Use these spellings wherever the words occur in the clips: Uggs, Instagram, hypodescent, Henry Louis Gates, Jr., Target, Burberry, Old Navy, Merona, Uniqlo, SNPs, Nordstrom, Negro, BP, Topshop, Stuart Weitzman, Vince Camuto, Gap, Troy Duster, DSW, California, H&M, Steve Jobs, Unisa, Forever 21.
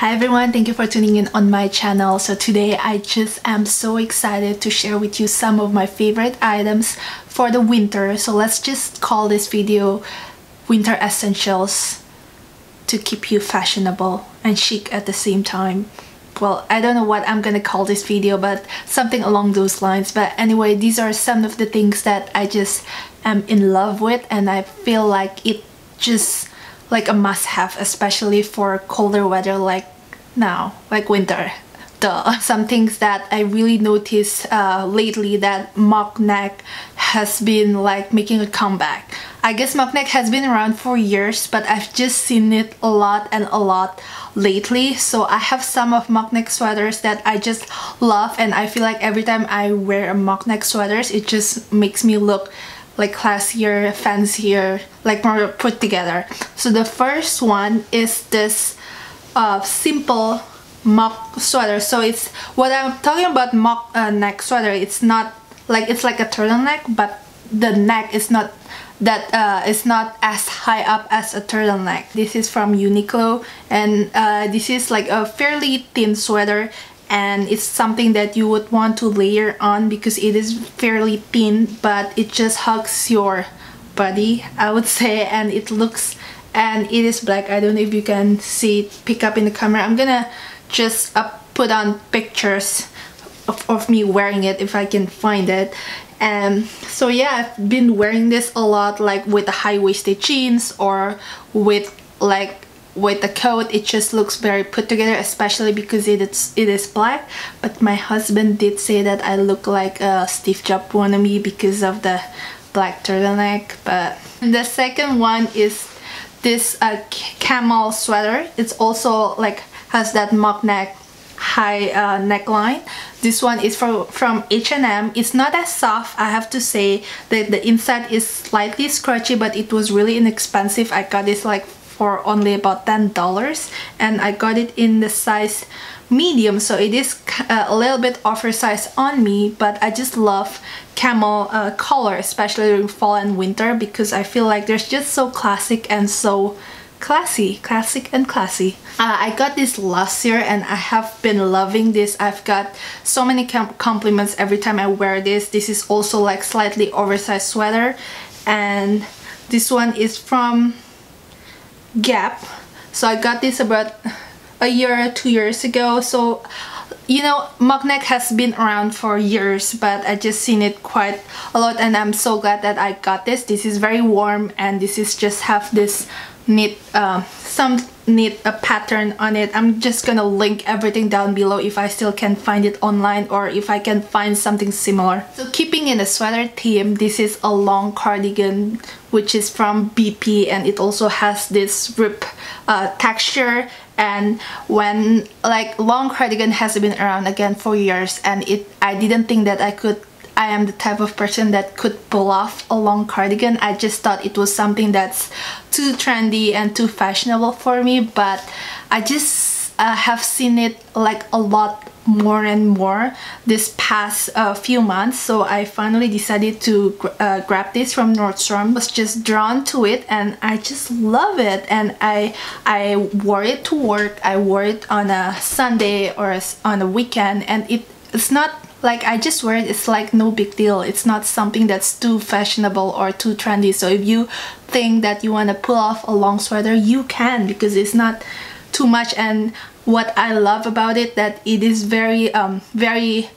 Hi everyone, thank you for tuning in on my channel. So today I just am so excited to share with you some of my favorite items for the winter. So let's just call this video Winter Essentials to keep you fashionable and chic at the same time. Well, I don't know what I'm gonna call this video, but something along those lines. But anyway, these are some of the things that I just am in love with and I feel like it just like a must-have, especially for colder weather like now, like winter. Duh. Some things that I really noticed lately that mock neck has been like making a comeback. I guess mock neck has been around for years, but I've just seen it a lot lately. So I have some of mock neck sweaters that I just love, and I feel like every time I wear a mock neck sweaters, it just makes me look like classier, fancier, like more put together. So the first one is this simple mock sweater. So it's what I'm talking about, mock neck sweater. It's not like, it's like a turtleneck, but the neck is not that it's not as high up as a turtleneck. This is from Uniqlo, and this is like a fairly thin sweater, and it's something that you would want to layer on because it is fairly thin, but it just hugs your body, I would say, and it looks, and it is black. I don't know if you can see it, pick up in the camera. I'm gonna just put on pictures of me wearing it if I can find it. And so yeah, I've been wearing this a lot, like with the high-waisted jeans or with the coat. It just looks very put together, especially because it is black. But my husband did say that I look like a Steve Jobs wannabe because of the black turtleneck. But the second one is this camel sweater. It's also like has that mock neck, high neckline. This one is from H&M. It's not as soft, I have to say. The inside is slightly scratchy, but it was really inexpensive. I got this like for only about $10, and I got it in the size medium, so it is a little bit oversized on me. But I just love camel color, especially during fall and winter, because I feel like they're just so classic and so classy. Classic and classy. I got this last year and I have been loving this. I've got so many compliments every time I wear this. This is also like slightly oversized sweater, and this one is from Gap. So I got this about a year, 2 years ago. So you know, mock neck has been around for years, but I just seen it quite a lot, and I'm so glad that I got this. This is very warm, and this is just have this knit pattern on it. I'm just gonna link everything down below if I still can find it online, or if I can find something similar. So keeping in the sweater theme, this is a long cardigan, which is from BP, and it also has this rib texture. And when like long cardigan has been around again for years, and I didn't think that I am the type of person that could pull off a long cardigan. I just thought it was something that's too trendy and too fashionable for me, but I just have seen it like a lot more and more this past few months. So I finally decided to grab this from Nordstrom. I was just drawn to it, and I just love it. And I wore it to work. I wore it on a Sunday or on a weekend, and it's not like I just wear it, it's like no big deal. It's not something that's too fashionable or too trendy. So if you think that you want to pull off a long sweater, you can, because it's not too much. And what I love about it, that it is very very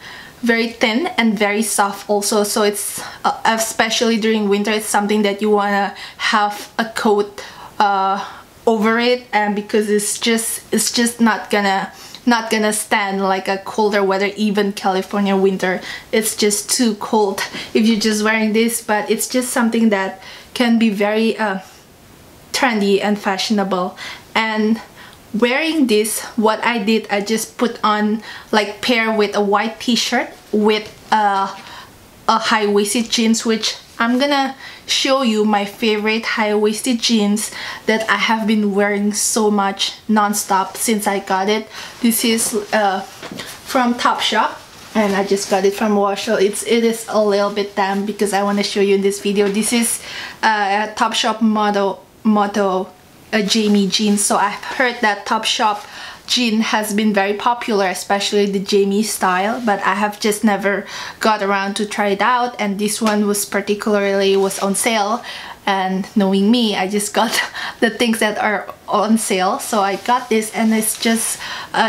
thin and very soft also. So it's especially during winter, it's something that you want to have a coat over it, and because it's just not gonna stand like a colder weather, even California winter. It's just too cold if you're just wearing this. But it's just something that can be very trendy and fashionable. And wearing this, what I did, I just put on like pair with a white t-shirt with a high-waisted jeans, which I'm gonna show you my favorite high-waisted jeans that I have been wearing so much non-stop since I got it. This is from Topshop, and I just got it from Washoe. It is a little bit damp because I want to show you in this video. This is a Topshop motto, Jamie jeans. So I've heard that Topshop jean has been very popular, especially the Jamie style, but I have just never got around to try it out, and this one was particularly on sale, and knowing me, I just got the things that are on sale. So I got this, and it's just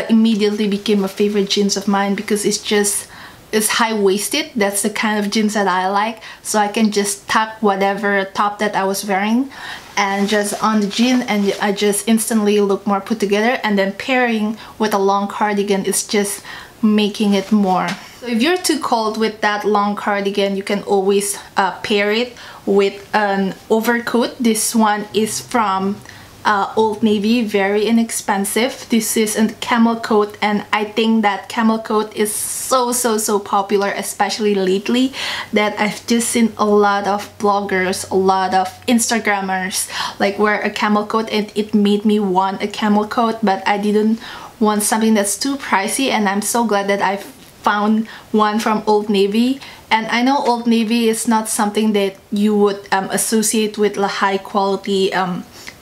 immediately became a favorite jeans of mine because it's high-waisted. That's the kind of jeans that I like, so I can just tuck whatever top that I was wearing and just on the jean, and I just instantly look more put together, and then pairing with a long cardigan is just making it more. So if you're too cold with that long cardigan, you can always pair it with an overcoat. This one is from Old Navy, very inexpensive. This is a camel coat, and I think that camel coat is so popular, especially lately, that I've just seen a lot of bloggers, a lot of Instagrammers like wear a camel coat, and it made me want a camel coat, but I didn't want something that's too pricey, and I'm so glad that I've found one from Old Navy. And I know Old Navy is not something that you would associate with the high quality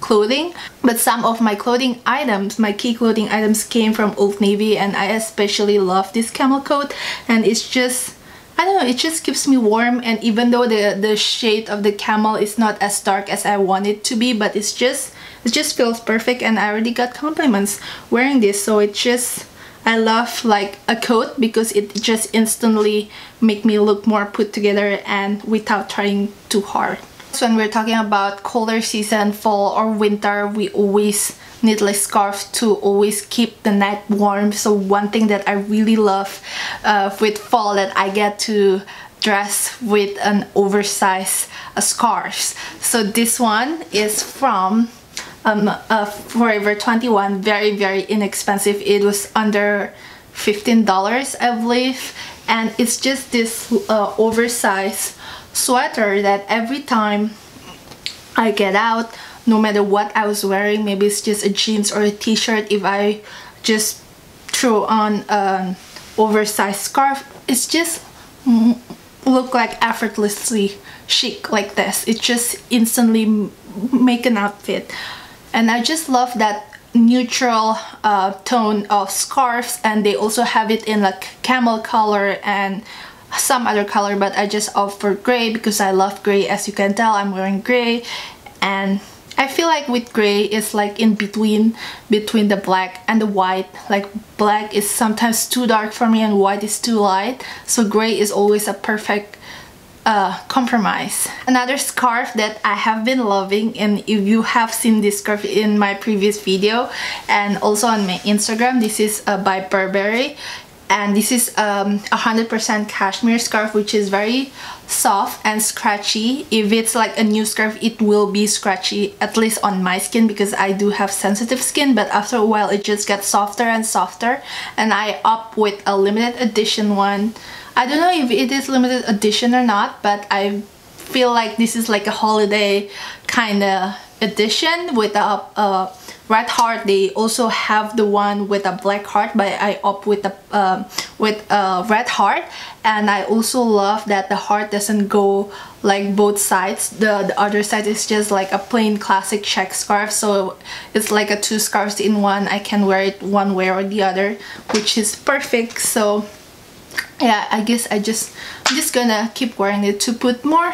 clothing, but some of my clothing items, my key clothing items, came from Old Navy, and I especially love this camel coat, and it's just, I don't know, it just keeps me warm. And even though the shade of the camel is not as dark as I want it to be, but it's just, it just feels perfect, and I already got compliments wearing this, so it just, I love like a coat because it just instantly make me look more put together and without trying too hard. So when we're talking about colder season, fall or winter, we always need like scarf to always keep the night warm. So one thing that I really love with fall, that I get to dress with an oversized scarf. So this one is from Forever 21, very inexpensive. It was under $15, I believe, and it's just this oversized sweater that every time I get out, no matter what I was wearing, maybe it's just a jeans or a t-shirt, if I just throw on an oversized scarf, it's just look like effortlessly chic like this. It just instantly make an outfit, and I just love that neutral tone of scarves, and they also have it in like camel color and some other color, but I just opt for gray because I love gray. As you can tell, I'm wearing gray, and I feel like with gray it's like in between the black and the white. Like black is sometimes too dark for me and white is too light, so gray is always a perfect compromise. Another scarf that I have been loving, and if you have seen this scarf in my previous video and also on my Instagram, this is by Burberry, and this is 100% cashmere scarf, which is very soft and scratchy. If it's like a new scarf, it will be scratchy, at least on my skin, because I do have sensitive skin, but after a while it just gets softer and softer, and I opt with a limited edition one. I don't know if it is limited edition or not, but I feel like this is like a holiday kind of edition with a red heart. They also have the one with a black heart, but I opt with a red heart. And I also love that the heart doesn't go like both sides. The other side is just like a plain classic check scarf, so it's like a two scarves in one. I can wear it one way or the other, which is perfect. So yeah, I guess I'm just gonna keep wearing it to put more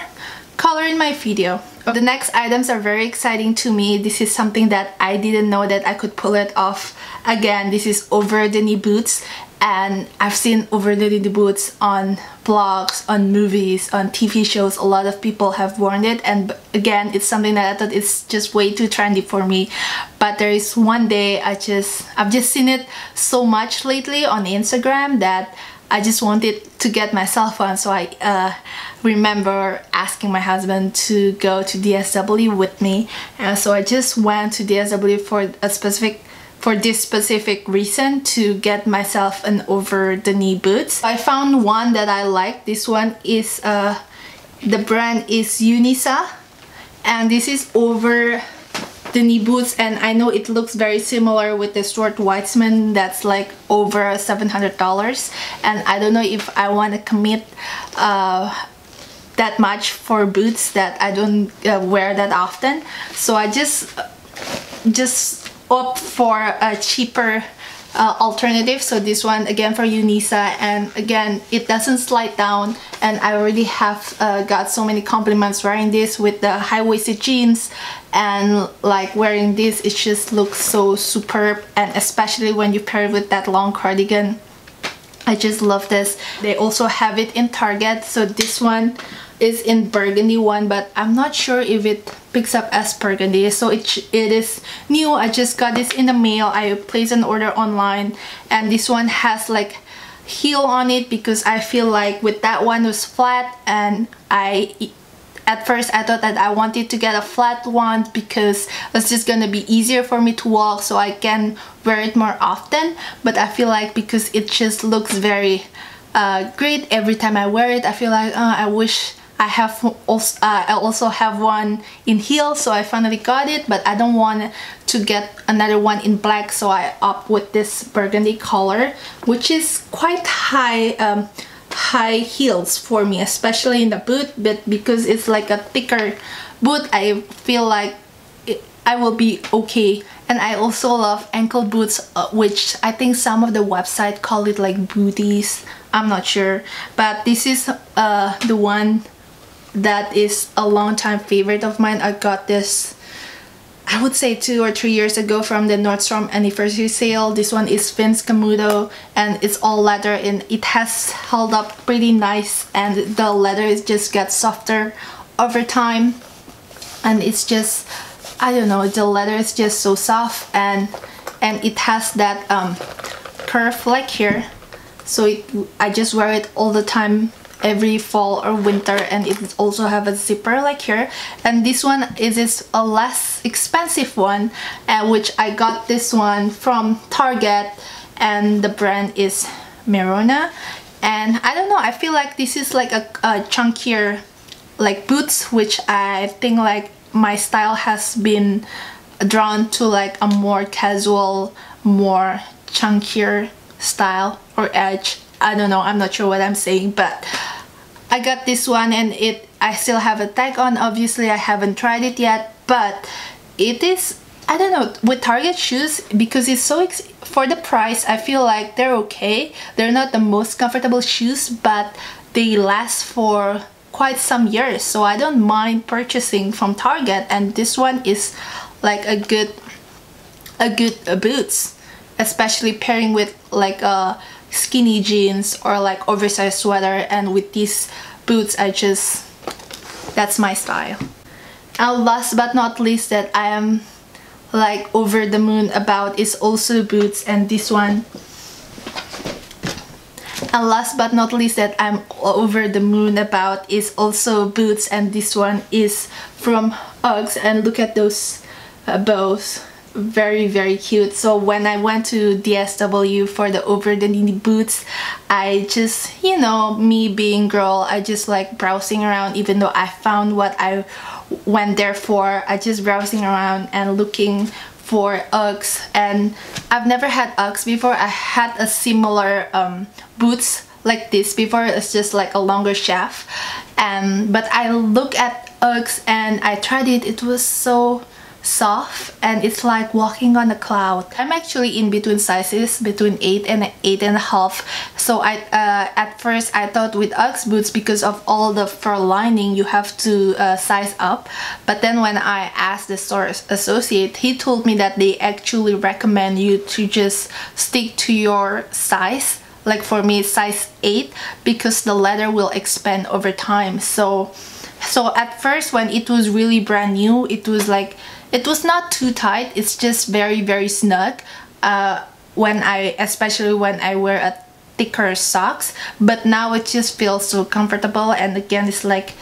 color in my video. The next items are very exciting to me. This is something that I didn't know that I could pull it off. Again, this is over the knee boots, and I've seen over the knee boots on blogs, on movies, on TV shows. A lot of people have worn it, and again, it's something that I thought it's just way too trendy for me. But there is one day I've just seen it so much lately on Instagram that I just wanted to get myself one, so I remember asking my husband to go to DSW with me, and so I just went to DSW for this specific reason, to get myself an over the knee boots. I found one that I like. This one is the brand is Unisa, and this is over the knee boots, and I know it looks very similar with the Stuart Weitzman that's like over $700, and I don't know if I want to commit that much for boots that I don't wear that often, so I just opt for a cheaper alternative. So this one again for Unisa, and again it doesn't slide down, and I already have got so many compliments wearing this with the high-waisted jeans, and like wearing this it just looks so superb, and especially when you pair it with that long cardigan. I just love this. They also have it in Target. So this one is in burgundy one, but I'm not sure if it picks up as burgundy. So it is new. I just got this in the mail. I placed an order online, and this one has like heel on it because I feel like with that one was flat, and at first I thought that I wanted to get a flat one because it's just gonna be easier for me to walk so I can wear it more often, but I feel like because it just looks very great every time I wear it, I feel like I wish I have also, I also have one in heel, so I finally got it, but I don't want to get another one in black, so I opt with this burgundy color, which is quite high heels for me, especially in the boot, but because it's like a thicker boot, I feel like I will be okay. And I also love ankle boots, which I think some of the website call it like booties, I'm not sure, but this is the one that is a long time favorite of mine. I got this I would say 2 or 3 years ago from the Nordstrom anniversary sale. This one is Vince Camuto, and it's all leather, and it has held up pretty nice, and the leather just gets softer over time, and it's just, I don't know, the leather is just so soft, and it has that curve like here, so I just wear it all the time every fall or winter, and it also have a zipper like here. And this one is a less expensive one, which I got this one from Target, and the brand is Merona. And I don't know, I feel like this is like a chunkier like boots, which I think like my style has been drawn to like a more casual, more chunkier style or edge. I don't know, I'm not sure what I'm saying, but I got this one, and I still have a tag on, obviously I haven't tried it yet, but it is, I don't know, with Target shoes, because it's so for the price, I feel like they're okay. They're not the most comfortable shoes, but they last for quite some years, so I don't mind purchasing from Target, and this one is like a good boots, especially pairing with like a skinny jeans or like oversized sweater, and with these boots I just, that's my style. And last but not least that I am like over the moon about is also boots, and this one, and last but not least that I'm over the moon about is also boots, and this one is from Uggs, and look at those bows, very, very cute. So when I went to DSW for the over the knee boots, I just, you know, me being girl, I just like browsing around, even though I found what I went there for, I just browsing around and looking for Uggs, and I've never had Uggs before. I had a similar boots like this before, it's just like a longer shaft, but I look at Uggs and I tried it, it was so soft, and it's like walking on a cloud. I'm actually in between sizes, between 8 and 8.5, so I at first I thought with Uggs boots, because of all the fur lining, you have to size up, but then when I asked the store associate, he told me that they actually recommend you to just stick to your size. Like for me, size 8, because the leather will expand over time. So at first when it was really brand new, it was like, it was not too tight, it's just very, very snug, especially when I wear a thicker socks, but now it just feels so comfortable, and again it's like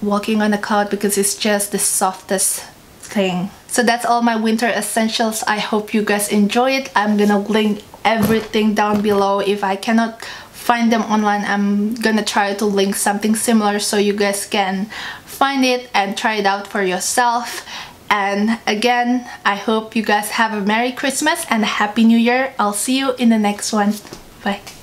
walking on a cloud because it's just the softest thing. So that's all my winter essentials. I hope you guys enjoy it. I'm gonna link everything down below. If I cannot find them online, I'm gonna try to link something similar so you guys can find it and try it out for yourself. And again, I hope you guys have a Merry Christmas and a Happy New Year. I'll see you in the next one. Bye.